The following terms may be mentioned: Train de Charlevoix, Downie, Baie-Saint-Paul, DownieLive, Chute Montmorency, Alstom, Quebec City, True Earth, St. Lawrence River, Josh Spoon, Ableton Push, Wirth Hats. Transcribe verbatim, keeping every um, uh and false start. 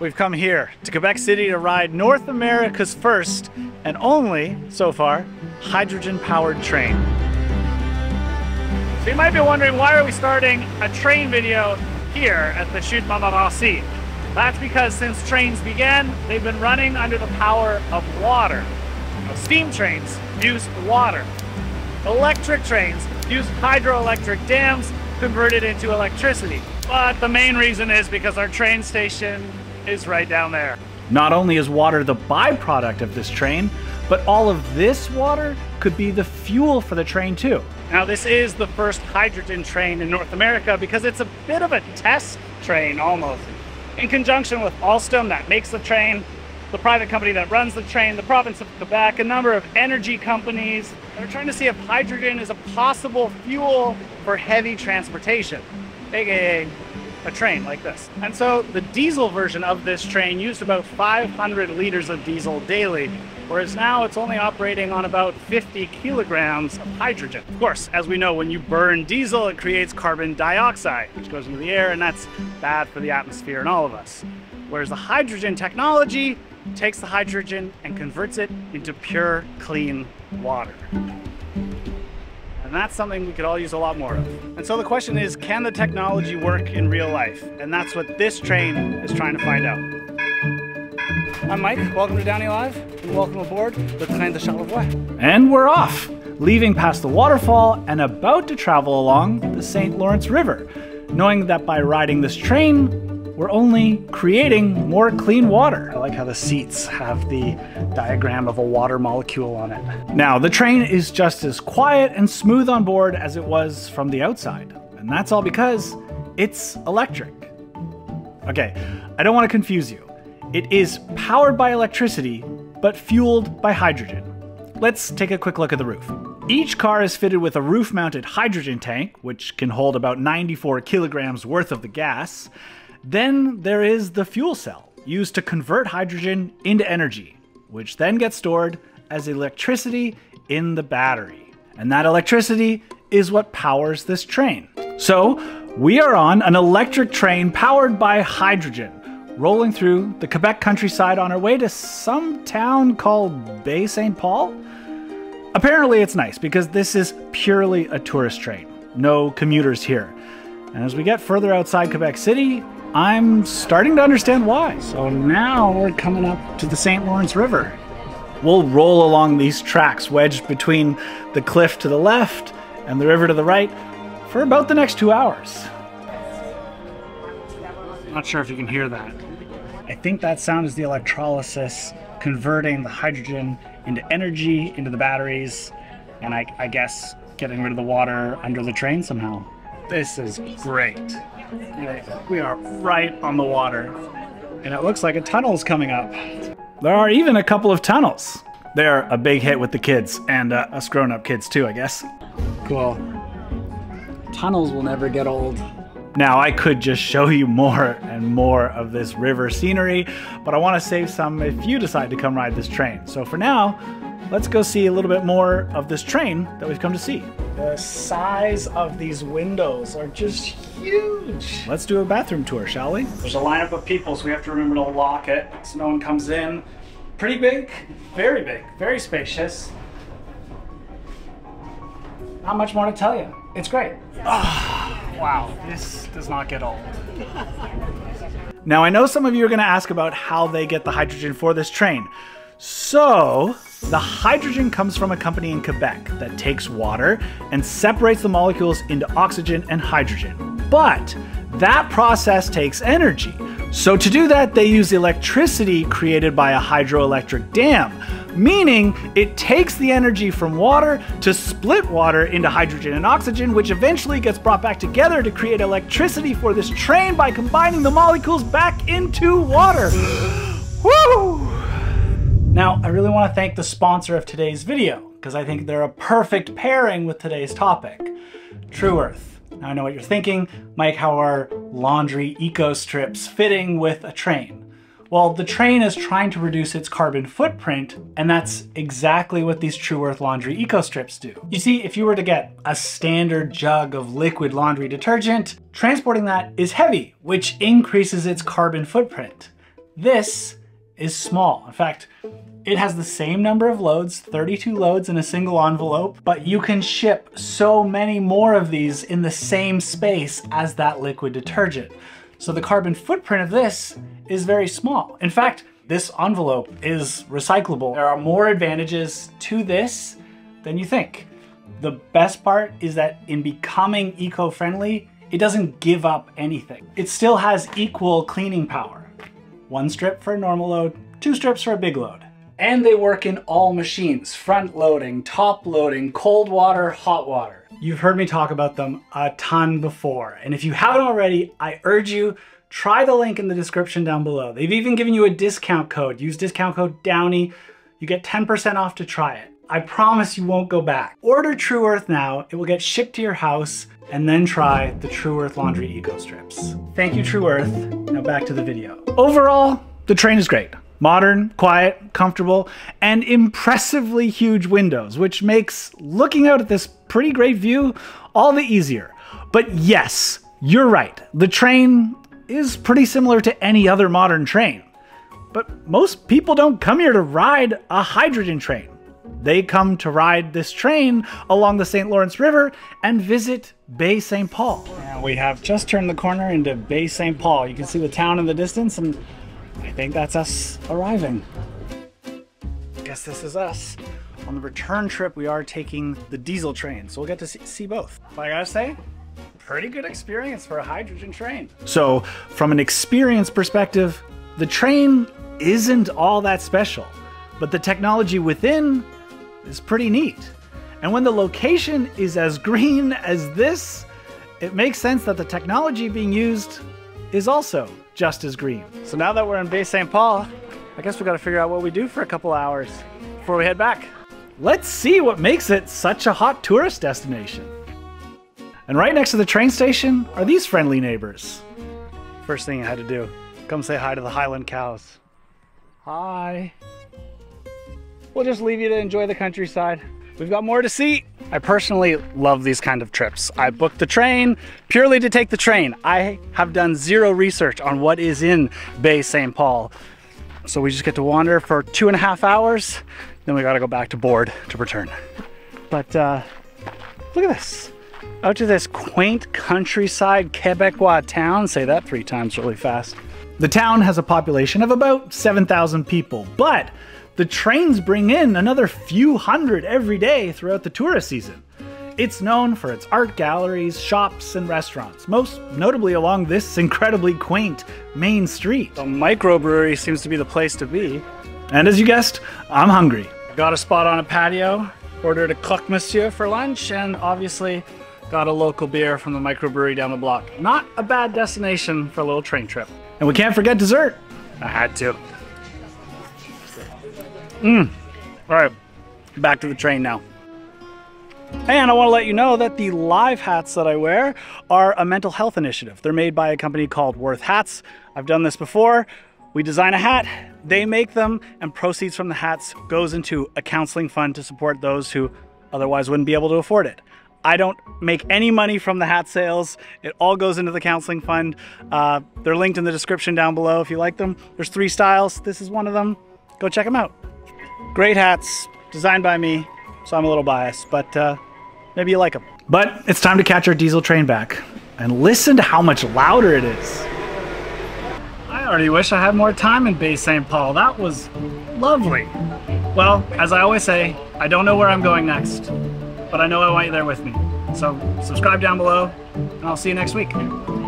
We've come here to Quebec City to ride North America's first and only, so far, hydrogen-powered train. So you might be wondering, why are we starting a train video here at the Chute Montmorency? That's because since trains began, they've been running under the power of water. Steam trains use water. Electric trains use hydroelectric dams converted into electricity. But the main reason is because our train station is right down there. Not only is water the byproduct of this train, but all of this water could be the fuel for the train too. Now this is the first hydrogen train in North America because it's a bit of a test train almost. In conjunction with Alstom that makes the train, the private company that runs the train, the province of Quebec, a number of energy companies, they're trying to see if hydrogen is a possible fuel for heavy transportation, aka a train like this. And so the diesel version of this train used about five hundred liters of diesel daily, whereas now it's only operating on about fifty kilograms of hydrogen. Of course, as we know, when you burn diesel, it creates carbon dioxide, which goes into the air, and that's bad for the atmosphere and all of us. Whereas the hydrogen technology takes the hydrogen and converts it into pure, clean water. And that's something we could all use a lot more of. And so the question is, can the technology work in real life? And that's what this train is trying to find out. I'm Mike, welcome to DownieLive, and welcome aboard the Train de Charlevoix. And we're off, leaving past the waterfall and about to travel along the Saint Lawrence River, knowing that by riding this train, we're only creating more clean water. I like how the seats have the diagram of a water molecule on it. Now, the train is just as quiet and smooth on board as it was from the outside. And that's all because it's electric. Okay, I don't want to confuse you. It is powered by electricity, but fueled by hydrogen. Let's take a quick look at the roof. Each car is fitted with a roof-mounted hydrogen tank, which can hold about ninety-four kilograms worth of the gas. Then there is the fuel cell, used to convert hydrogen into energy, which then gets stored as electricity in the battery. And that electricity is what powers this train. So we are on an electric train powered by hydrogen, rolling through the Quebec countryside on our way to some town called Baie-Saint-Paul. Apparently it's nice because this is purely a tourist train, no commuters here. And as we get further outside Quebec City, I'm starting to understand why. So now we're coming up to the Saint Lawrence River. We'll roll along these tracks wedged between the cliff to the left and the river to the right for about the next two hours. Not sure if you can hear that. I think that sound is the electrolysis converting the hydrogen into energy, into the batteries, and I, I guess getting rid of the water under the train somehow. This is great. We are right on the water, and it looks like a tunnel's coming up. There are even a couple of tunnels. They're a big hit with the kids, and uh, us grown-up kids too, I guess. Cool. Tunnels will never get old. Now, I could just show you more and more of this river scenery, but I want to save some if you decide to come ride this train. So for now, let's go see a little bit more of this train that we've come to see. The size of these windows are just huge. Let's do a bathroom tour, shall we? There's a lineup of people, so we have to remember to lock it so no one comes in. Pretty big, very big, very spacious. Not much more to tell you. It's great. Oh, wow, this does not get old. Now, I know some of you are going to ask about how they get the hydrogen for this train. So, the hydrogen comes from a company in Quebec that takes water and separates the molecules into oxygen and hydrogen. But that process takes energy. So to do that, they use electricity created by a hydroelectric dam, meaning it takes the energy from water to split water into hydrogen and oxygen, which eventually gets brought back together to create electricity for this train by combining the molecules back into water. Woo! Now, I really want to thank the sponsor of today's video, because I think they're a perfect pairing with today's topic, True Earth. Now, I know what you're thinking, Mike, how are laundry eco strips fitting with a train? Well, the train is trying to reduce its carbon footprint, and that's exactly what these True Earth laundry eco strips do. You see, if you were to get a standard jug of liquid laundry detergent, transporting that is heavy, which increases its carbon footprint. This is small. In fact, it has the same number of loads, thirty-two loads in a single envelope, but you can ship so many more of these in the same space as that liquid detergent. So the carbon footprint of this is very small. In fact, this envelope is recyclable. There are more advantages to this than you think. The best part is that in becoming eco-friendly, it doesn't give up anything. It still has equal cleaning power. One strip for a normal load, two strips for a big load. And they work in all machines, front loading, top loading, cold water, hot water. You've heard me talk about them a ton before. And if you haven't already, I urge you, try the link in the description down below. They've even given you a discount code. Use discount code Downie. You get ten percent off to try it. I promise you won't go back. Order True Earth now, it will get shipped to your house, and then try the True Earth Laundry Eco Strips. Thank you, True Earth. Now back to the video. Overall, the train is great. Modern, quiet, comfortable, and impressively huge windows, which makes looking out at this pretty great view all the easier. But yes, you're right. The train is pretty similar to any other modern train. But most people don't come here to ride a hydrogen train. They come to ride this train along the Saint Lawrence River and visit Baie-Saint-Paul. Now we have just turned the corner into Baie-Saint-Paul. You can see the town in the distance, and I think that's us arriving. Guess this is us. On the return trip, we are taking the diesel train, so we'll get to see both. But I gotta say, pretty good experience for a hydrogen train. So from an experience perspective, the train isn't all that special, but the technology within is pretty neat. And when the location is as green as this, it makes sense that the technology being used is also just as green. So now that we're in Baie-Saint-Paul, I guess we gotta figure out what we do for a couple hours before we head back. Let's see what makes it such a hot tourist destination. And right next to the train station are these friendly neighbors. First thing I had to do, come say hi to the Highland cows. Hi. We'll just leave you to enjoy the countryside. We've got more to see. I personally love these kind of trips. I booked the train purely to take the train. I have done zero research on what is in Baie-Saint-Paul. So we just get to wander for two and a half hours. Then we gotta go back to board to return. But uh, look at this. Out to this quaint countryside Quebecois town. Say that three times really fast. The town has a population of about seven thousand people, but the trains bring in another few hundred every day throughout the tourist season. It's known for its art galleries, shops, and restaurants, most notably along this incredibly quaint main street. The microbrewery seems to be the place to be. And as you guessed, I'm hungry. Got a spot on a patio, ordered a croque monsieur for lunch, and obviously got a local beer from the microbrewery down the block. Not a bad destination for a little train trip. And we can't forget dessert. I had to. Mmm. All right, back to the train now. And I want to let you know that the live hats that I wear are a mental health initiative. They're made by a company called Wirth Hats. I've done this before. We design a hat, they make them, and proceeds from the hats goes into a counseling fund to support those who otherwise wouldn't be able to afford it. I don't make any money from the hat sales. It all goes into the counseling fund. Uh, they're linked in the description down below if you like them. There's three styles. This is one of them. Go check them out. Great hats, designed by me, so I'm a little biased, but uh, maybe you like them. But it's time to catch our diesel train back, and listen to how much louder it is. I already wish I had more time in Baie-Saint-Paul. That was lovely. Well, as I always say, I don't know where I'm going next, but I know I want you there with me. So subscribe down below, and I'll see you next week.